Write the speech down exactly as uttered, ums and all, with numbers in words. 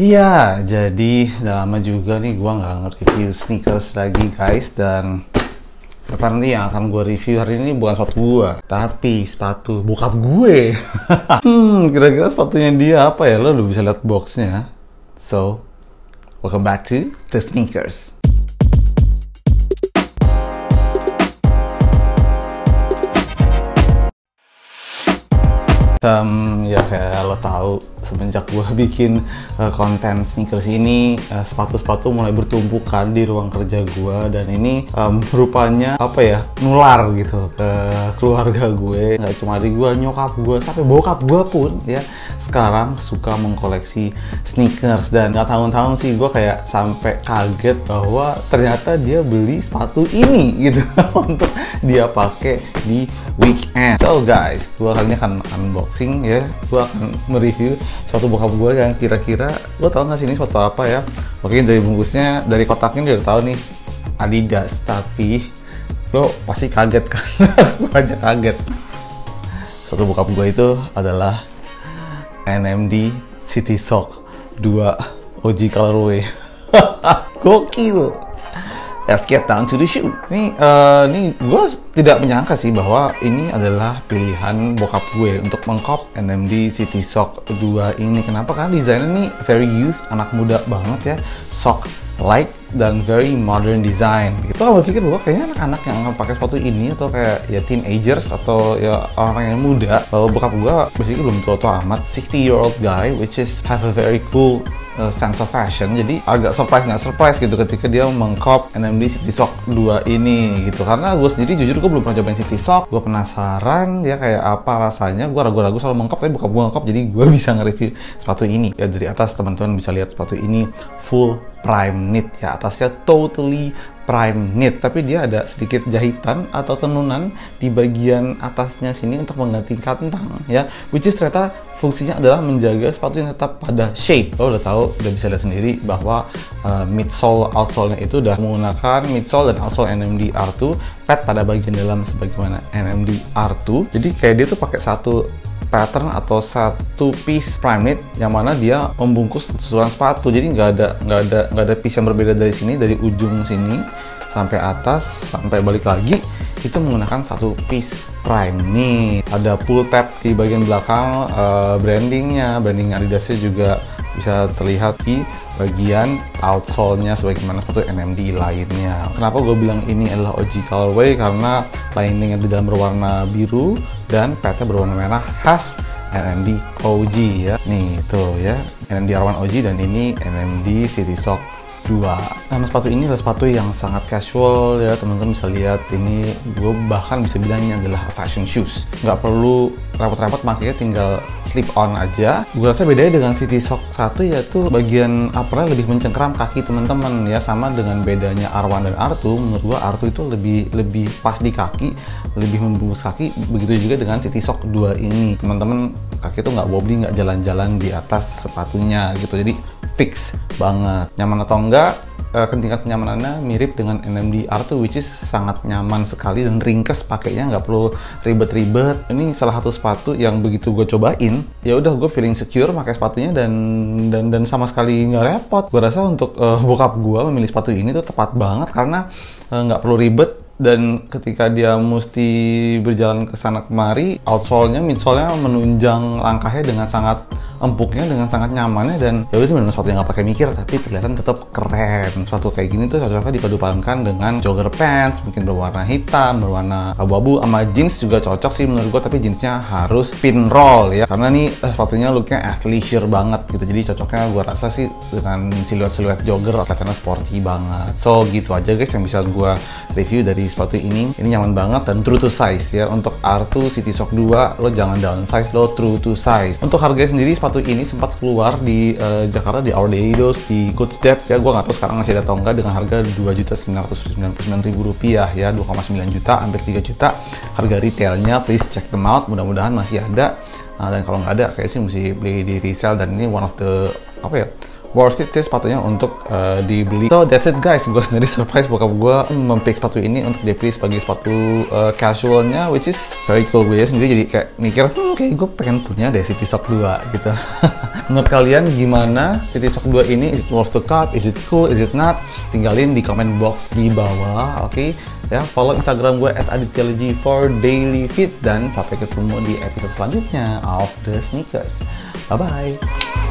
Iya, jadi udah lama juga nih gua nggak nge-review sneakers lagi guys, dan apparently yang akan gua review hari ini bukan sepatu gua, tapi sepatu bokap gue. Hmm, kira-kira sepatunya dia apa ya? Lo udah bisa lihat boxnya. So, welcome back to the sneakers. Um, ya kayak lo tahu semenjak gue bikin uh, konten sneakers ini, sepatu-sepatu uh, mulai bertumpukan di ruang kerja gue, dan ini um, rupanya apa ya, nular gitu ke keluarga gue. Nggak cuma di gue, nyokap gue sampai bokap gue pun ya sekarang suka mengkoleksi sneakers. Dan nggak tahun-tahun sih gue kayak sampai kaget bahwa ternyata dia beli sepatu ini gitu untuk dia pakai di weekend. So guys, gue kali ini akan unbox ya, gue akan mereview suatu bokap gue yang kira-kira lo tau gak sih ini suatu apa ya. Mungkin dari bungkusnya, dari kotaknya udah tau nih Adidas, tapi lo pasti kaget kan. Gue aja kaget. Suatu bokap gue itu adalah N M D City Sock dua O G colorway. Gokil. Let's get down to the shoe. Ini, uh, ini gue tidak menyangka sih bahwa ini adalah pilihan bokap gue untuk mengkop N M D City Sock dua ini. Kenapa? Karena desainnya ini very youth, anak muda banget ya, sock like dan very modern design. Kita akan berpikir bahwa kayaknya anak-anak yang pakai sepatu ini atau kayak ya teenagers atau ya orang yang muda. Lalu bokap gue basically belum tua-tua amat, sixty year old guy which is have a very cool Uh, sense of fashion. Jadi agak surprise nggak surprise gitu ketika dia mengkop N M D City Sock dua ini gitu, karena gue sendiri jujur gue belum pernah cobain City Sock. Gue penasaran ya kayak apa rasanya, gue ragu-ragu soal mengkop, tapi bokap gue ngkop jadi gue bisa nge-review sepatu ini. Ya dari atas teman-teman bisa lihat sepatu ini full prime knit ya, atasnya totally prime knit, tapi dia ada sedikit jahitan atau tenunan di bagian atasnya sini untuk mengganti kantang ya, which is ternyata fungsinya adalah menjaga sepatu yang tetap pada shape. Lo udah tahu, udah bisa lihat sendiri bahwa uh, midsole outsole-nya itu udah menggunakan midsole dan outsole N M D R dua pad pada bagian dalam sebagaimana N M D R dua. Jadi kayak dia tuh pakai satu pattern atau satu piece prime knit yang mana dia membungkus seluruh sepatu, jadi nggak ada nggak ada nggak ada piece yang berbeda dari sini, dari ujung sini sampai atas sampai balik lagi itu menggunakan satu piece prime knit. Ada pull tab di bagian belakang, uh, brandingnya branding Adidasnya juga bisa terlihat di bagian outsole-nya sebagaimana sepatu N M D lainnya. Kenapa gue bilang ini adalah O G colorway? Karena liningnya di dalam berwarna biru dan padnya berwarna merah khas N M D O G ya. Nih tuh ya, N M D R satu O G dan ini N M D City Sock dua. Nah, sepatu ini adalah sepatu yang sangat casual ya, teman-teman bisa lihat ini gue bahkan bisa bilang ini adalah fashion shoes. Nggak perlu repot-repot, makanya tinggal slip on aja. Gue rasa bedanya dengan City Sock satu yaitu bagian uppernya lebih mencengkram kaki teman-teman ya, sama dengan bedanya R satu dan R dua. Menurut gue R dua itu lebih lebih pas di kaki, lebih membungkus kaki. Begitu juga dengan City Sock dua ini, teman-teman kaki tuh nggak wobbly, nggak jalan-jalan di atas sepatunya gitu. Jadi fix banget. Nyaman atau enggak, uh, tingkat kenyamanannya mirip dengan N M D R dua which is sangat nyaman sekali dan ringkes pakainya, nggak perlu ribet-ribet. Ini salah satu sepatu yang begitu gue cobain ya udah gue feeling secure pakai sepatunya, dan dan dan sama sekali nggak repot. Gue rasa untuk uh, bokap gue memilih sepatu ini tuh tepat banget karena uh, nggak perlu ribet. Dan ketika dia mesti berjalan ke sana kemari, outsole-nya, midsole-nya menunjang langkahnya dengan sangat empuknya, dengan sangat nyamannya, dan ya itu benar-benar suatu yang nggak pakai mikir, tapi kelihatan tetap keren. Suatu kayak gini tuh cocoknya dipadupadankan dengan jogger pants, mungkin berwarna hitam, berwarna abu-abu, sama jeans juga cocok sih menurut gua, tapi jeansnya harus pin roll ya, karena nih sepatunya looknya athleisure banget gitu. Jadi cocoknya gua rasa sih dengan siluet-siluet jogger, kelihatannya sporty banget. So gitu aja guys yang bisa gua review dari sepatu ini. Ini nyaman banget dan true to size ya. Untuk R dua City Sock dua lo jangan downsize, lo true to size. Untuk harganya sendiri sepatu ini sempat keluar di uh, Jakarta di Our Daily Dose, di Good Step ya. Gua nggak tahu sekarang masih ada atau enggak, dengan harga dua juta sembilan ratus sembilan puluh sembilan ribu rupiah ya, dua koma sembilan juta hampir tiga juta harga retailnya. Please check them out, mudah-mudahan masih ada. Nah, dan kalau nggak ada kayak sih mesti beli di resell, dan ini one of the apa ya worth it sih sepatunya untuk uh, dibeli. So that's it guys, gue sendiri surprise bokap gue mempick sepatu ini untuk dibeli sebagai sepatu uh, casualnya, which is very cool. Gue sendiri jadi kayak mikir, hmm, kayak gue pengen punya deh City Sock dua gitu. Menurut kalian gimana City Sock dua ini? Is it worth the cup? Is it cool? Is it not? Tinggalin di comment box di bawah, oke? Okay? Ya, follow Instagram gue at aditya g for daily feed, dan sampai ketemu di episode selanjutnya of the sneakers. Bye bye.